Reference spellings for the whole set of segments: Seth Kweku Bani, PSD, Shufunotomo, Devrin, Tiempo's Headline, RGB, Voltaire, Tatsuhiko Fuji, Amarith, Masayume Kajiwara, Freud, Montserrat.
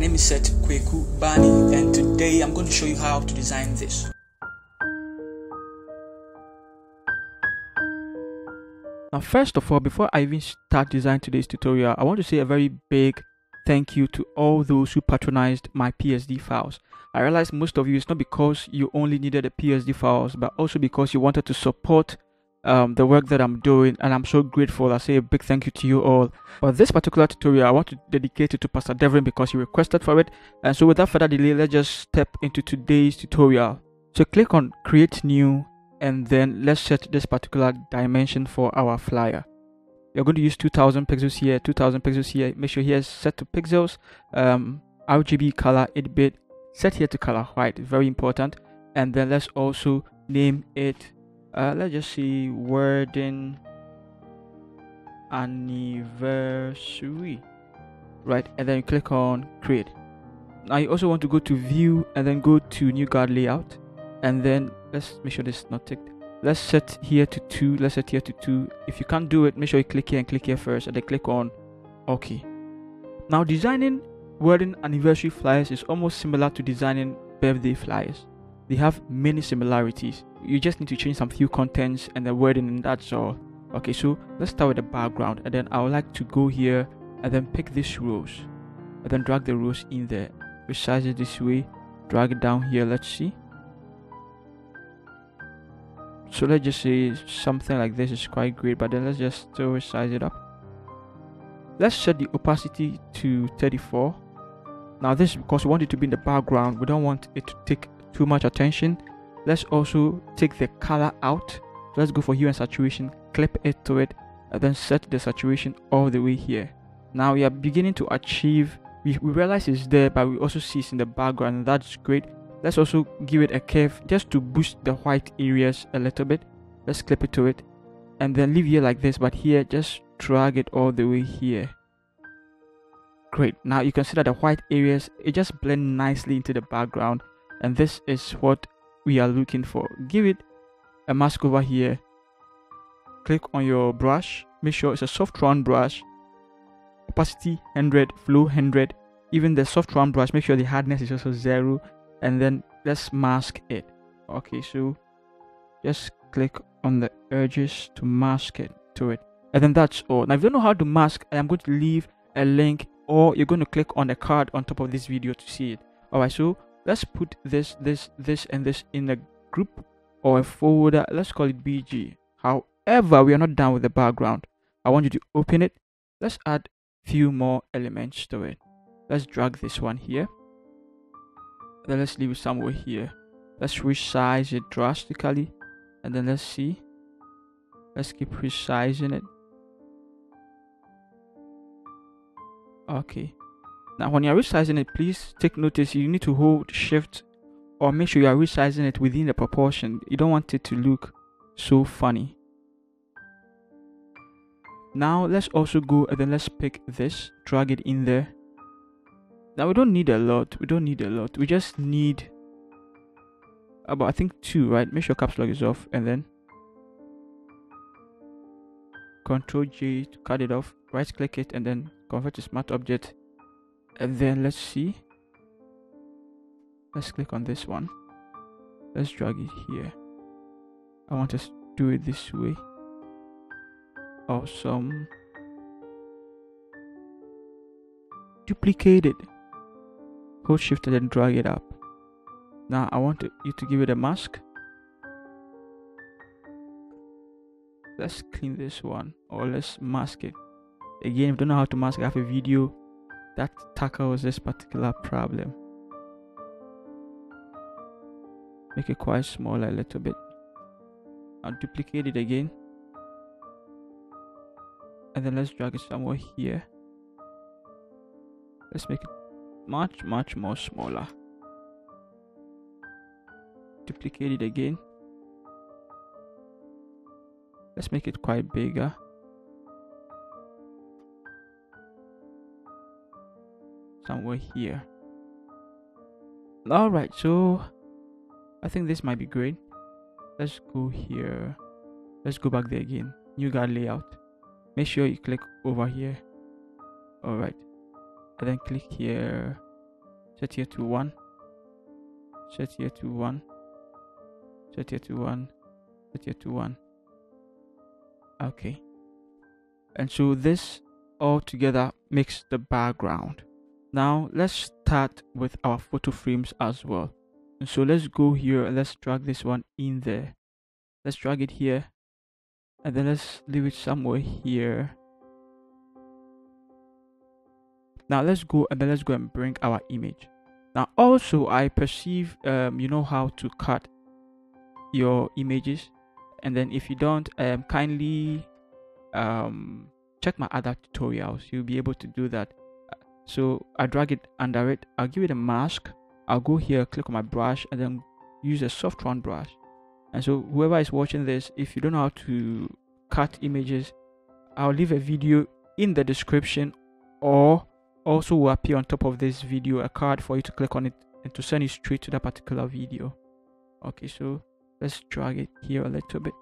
My name is Seth Kweku Bani, and today I'm going to show you how to design this. Now, first of all, before I even start designing today's tutorial, I want to say a very big thank you to all those who patronized my PSD files. I realize most of you, it's not because you only needed the PSD files, but also because you wanted to support the work that I'm doing, and I'm so grateful. I say a big thank you to you all. But this particular tutorial, I want to dedicate it to Pastor Devrin because he requested for it. And so without further delay, let's just step into today's tutorial. So click on create new, and then let's set this particular dimension for our flyer. You're going to use 2000 pixels here, 2000 pixels here. Make sure here is set to pixels, RGB color 8-bit, set here to color white, very important. And then let's also name it, let's just see, wording anniversary, right? And then you click on create. Now you also want to go to view and then go to new guard layout, and then let's make sure this is not ticked. Let's set here to 2, let's set here to 2. If you can't do it, make sure you click here and click here first, and then click on OK. Now designing wording anniversary flyers is almost similar to designing birthday flyers. They have many similarities. You just need to change some few contents and the wording, and that's all. Okay, so let's start with the background, and then I would like to go here and then pick this rose and then drag the rose in there. Resize it this way, drag it down here. Let's see. So let's just say something like this is quite great, but then let's just still resize it up. Let's set the opacity to 34. Now this is because we want it to be in the background. We don't want it to take too much attention. Let's also take the color out. Let's go for hue and saturation, clip it to it, and then set the saturation all the way here. Now we are beginning to achieve, we realize it's there, but we also see it's in the background, and that's great. Let's also give it a curve just to boost the white areas a little bit. Let's clip it to it, and then leave here like this, but here just drag it all the way here. Great. Now you can see that the white areas, it just blend nicely into the background, and this is what we are looking for. Give it a mask over here. Click on your brush, make sure it's a soft round brush, opacity 100, flow 100. Even the soft round brush, make sure the hardness is also 0, and then let's mask it. Okay, so just click on the edges to mask it to it, and then that's all. Now if you don't know how to mask, I'm going to leave a link, or you're going to click on the card on top of this video to see it. All right, so let's put this and this in a group or a folder. Let's call it BG. However, we are not done with the background. I want you to open it. Let's add a few more elements to it. Let's drag this one here. Then let's leave it somewhere here. Let's resize it drastically, and then let's see. Let's keep resizing it. Okay. Now when you are resizing it, please take notice, you need to hold shift, or make sure you are resizing it within the proportion. You don't want it to look so funny. Now let's also go and then let's pick this, drag it in there. Now we don't need a lot, we don't need a lot. We just need about, I think, 2, right? Make sure caps lock is off, and then Ctrl J to cut it off. Right click it and then convert to smart object. And then let's see, let's click on this one, let's drag it here. I want us to do it this way. Awesome. Duplicate it, hold shift and then drag it up. Now I want you to give it a mask. Let's clean this one, or let's mask it again. If you don't know how to mask, I have a video that tackles this particular problem. Make it quite small a little bit. I'll duplicate it again, and then let's drag it somewhere here. Let's make it much more smaller. Duplicate it again. Let's make it quite bigger. Somewhere here. All right, so I think this might be great. Let's go here, let's go back there again, new guard layout, make sure you click over here. All right, and then click here, Set here to 1. Set here to 1. Set here to 1. Set here to 1. Okay. And so this all together makes the background. Now let's start with our photo frames as well. And so let's go here and let's drag this one in there. Let's drag it here. And then let's leave it somewhere here. Now let's go and then let's go and bring our image. Now also I perceive you know how to cut your images, and then if you don't, kindly check my other tutorials. You'll be able to do that. So I drag it under it. I'll give it a mask. I'll go here, click on my brush, and then use a soft round brush. And so whoever is watching this, if you don't know how to cut images, I'll leave a video in the description, or also will appear on top of this video a card for you to click on it and to send you straight to that particular video. Okay, so let's drag it here a little bit.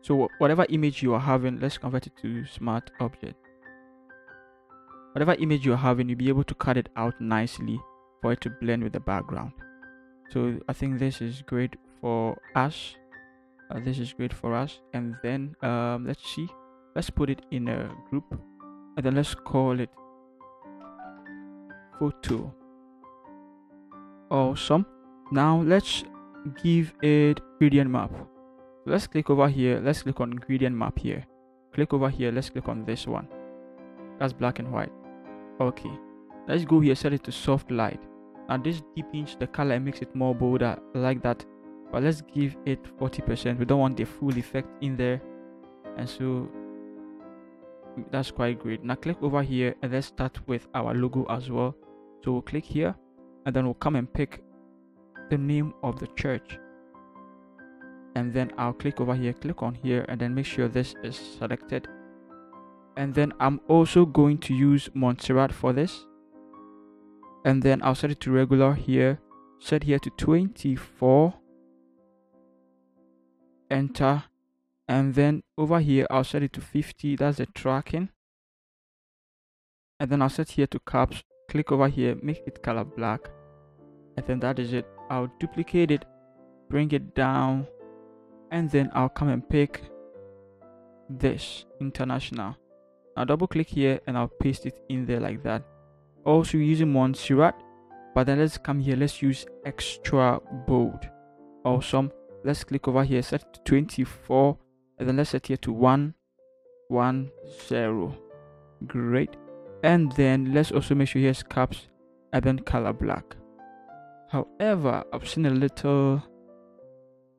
So whatever image you are having, let's convert it to smart object. Whatever image you're having, you'll be able to cut it out nicely for it to blend with the background. So I think this is great for us. This is great for us. And then let's see. Let's put it in a group, and then let's call it photo. Awesome. Now let's give it gradient map. Let's click over here. Let's click on gradient map here. Click over here. Let's click on this one. That's black and white. Okay. Let's go here. Set it to soft light. Now this deepens the color and makes it more bolder. I like that. But let's give it 40%. We don't want the full effect in there. And so that's quite great. Now click over here and let's start with our logo as well. So we'll click here and then we'll come and pick the name of the church. And then I'll click over here, click on here, and then make sure this is selected. And then I'm also going to use Montserrat for this. And then I'll set it to regular here. Set here to 24. Enter. And then over here, I'll set it to 50. That's the tracking. And then I'll set here to caps. Click over here. Make it color black. And then that is it. I'll duplicate it. Bring it down. And then I'll come and pick this. International. Now double click here and I'll paste it in there like that. Also using Montserrat. But then let's come here. Let's use extra bold. Awesome. Let's click over here. Set it to 24. And then let's set here to 110. Great. And then let's also make sure here's caps and then color black. However, I've seen a little.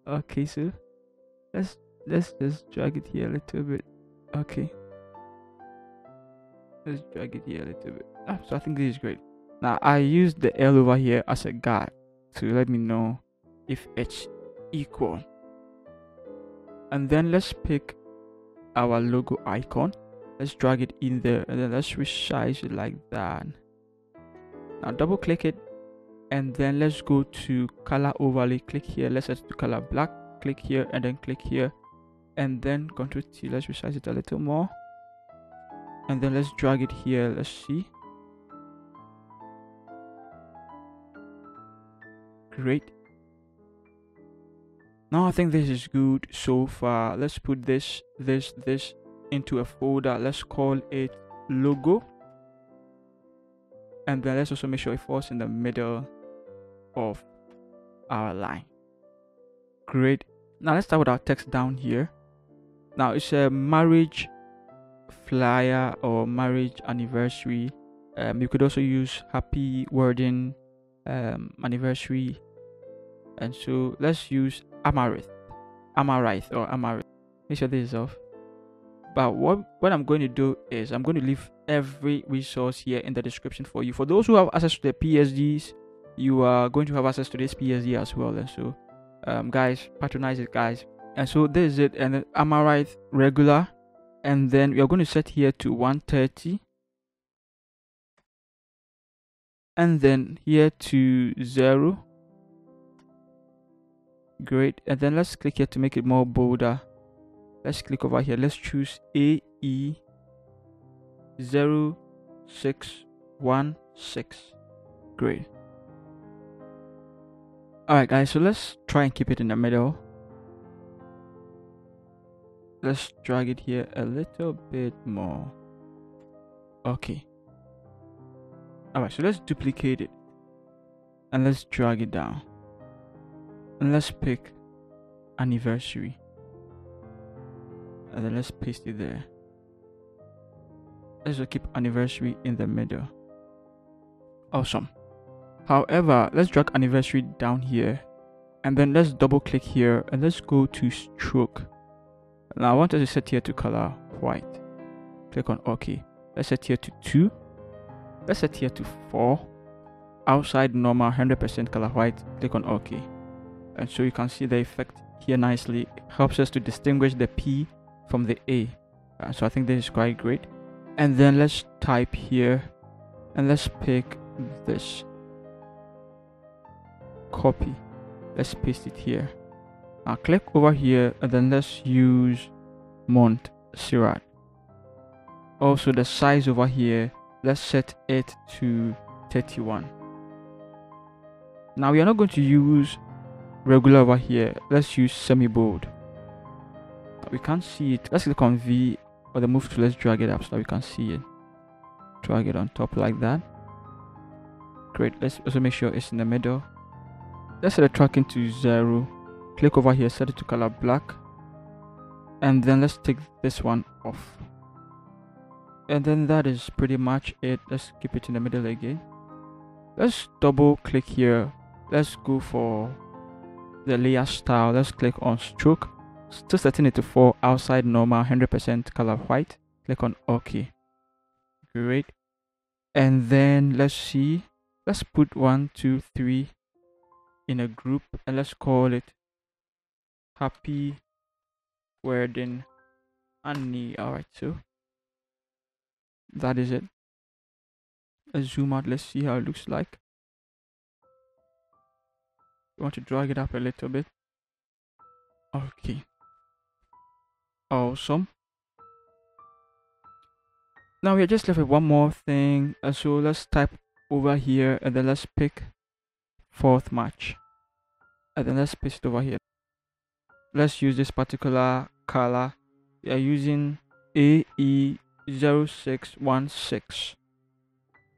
Okay, so let's just drag it here a little bit. Okay. Let's drag it here a little bit. So I think this is great. Now I used the L over here as a guide to let me know if it's equal. And then let's pick our logo icon. Let's drag it in there and then let's resize it like that. Now double click it and then let's go to color overlay. Click here. Let's set it to color black. Click here and then click here. And then Ctrl T. Let's resize it a little more. And then let's drag it here. Let's see. Great. Now I think this is good so far. Let's put this into a folder. Let's call it logo. And then let's also make sure it falls in the middle of our line. Great. Now let's start with our text down here. Now it's a marriage flyer or marriage anniversary. You could also use happy wedding anniversary. And so let's use Amarith. Make sure this is off. But what I'm going to do is I'm going to leave every resource here in the description for you. For those who have access to the PSDs, you are going to have access to this PSD as well. And so guys, patronize it, guys. And so this is it. And then Amarith regular. And then we are going to set here to 130. And then here to 0. Great. And then let's click here to make it more bolder. Let's click over here. Let's choose AE 061. 1, 6. Great. Alright guys, so let's try and keep it in the middle. Let's drag it here a little bit more. Okay. Alright, so let's duplicate it. And let's drag it down. And let's pick anniversary. And then let's paste it there. Let's just keep anniversary in the middle. Awesome. However, let's drag anniversary down here. And then let's double click here. And let's go to stroke. Now I want us to set here to color white. Click on OK. Let's set here to 2. Let's set here to 4. Outside normal 100% color white. Click on OK. And so you can see the effect here nicely. It helps us to distinguish the P from the A. So I think this is quite great. And then let's type here. And let's pick this. Copy. Let's paste it here. Now click over here and then let's use Montserrat. Also the size over here, let's set it to 31. Now we are not going to use regular over here, let's use semi-bold. We can't see it, let's click on V or the move to, let's drag it up so that we can see it. Drag it on top like that. Great, let's also make sure it's in the middle. Let's set the tracking to 0. Click over here, set it to color black, and then let's take this one off. And then that is pretty much it. Let's keep it in the middle again. Let's double click here. Let's go for the layer style. Let's click on stroke. Still setting it to 4, outside normal, 100% color white. Click on OK. Great. And then let's see. Let's put 1, 2, 3 in a group, and let's call it Happy Wedding Annie. Alright, so that is it. Let's zoom out, let's see how it looks like. You want to drag it up a little bit. Okay. Awesome. Now we are just left with one more thing. So let's type over here and then let's pick 4th match. And then let's paste it over here. Let's use this particular color. We are using AE0616.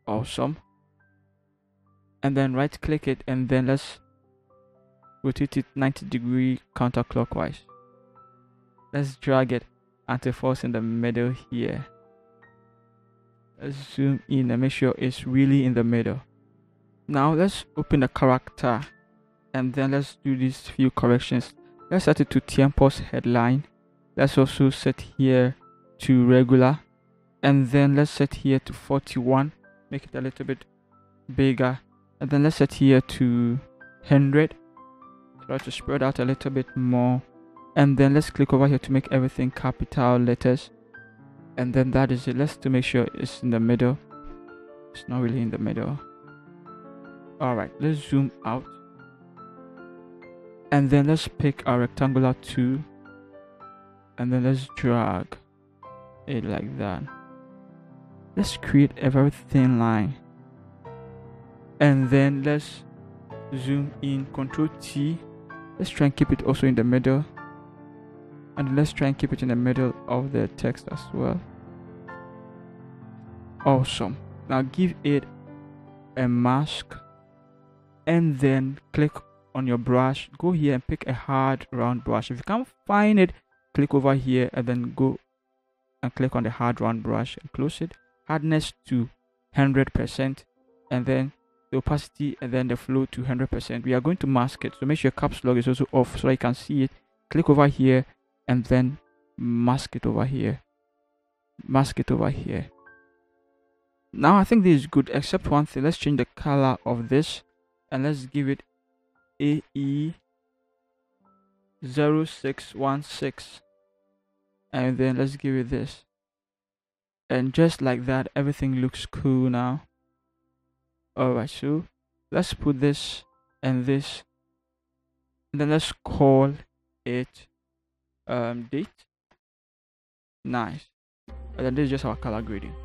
Awesome. And then right click it and then let's rotate it 90-degree counterclockwise. Let's drag it until it falls in the middle here. Let's zoom in and make sure it's really in the middle. Now let's open the character and then let's do these few corrections. Let's set it to Tiempo's Headline. Let's also set here to regular. And then let's set here to 41. Make it a little bit bigger. And then let's set here to 100. Try to spread out a little bit more. And then let's click over here to make everything capital letters. And then that is it. Let's to make sure it's in the middle. It's not really in the middle. Alright, let's zoom out. And then let's pick our rectangular 2. And then let's drag it like that. Let's create a very thin line. And then let's zoom in. Control T. Let's try and keep it also in the middle. And let's try and keep it in the middle of the text as well. Awesome. Now give it a mask. And then click on your brush, go here and pick a hard round brush. If you can't find it, click over here and then go and click on the hard round brush and close it. Hardness to 100% and then the opacity and then the flow to 100%. We are going to mask it, so make sure your caps lock is also off so you can see it. Click over here and then mask it over here. Mask it over here. Now I think this is good except one thing. Let's change the color of this and let's give it AE0616 and then let's give it this, and just like that everything looks cool now. Alright, so let's put this and this and then let's call it date. Nice. And then this is just our color grading.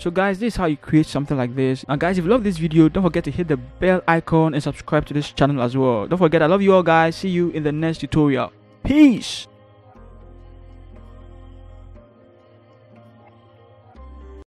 So guys, this is how you create something like this. And guys, if you love this video, don't forget to hit the bell icon and subscribe to this channel as well. Don't forget, I love you all guys. See you in the next tutorial. Peace.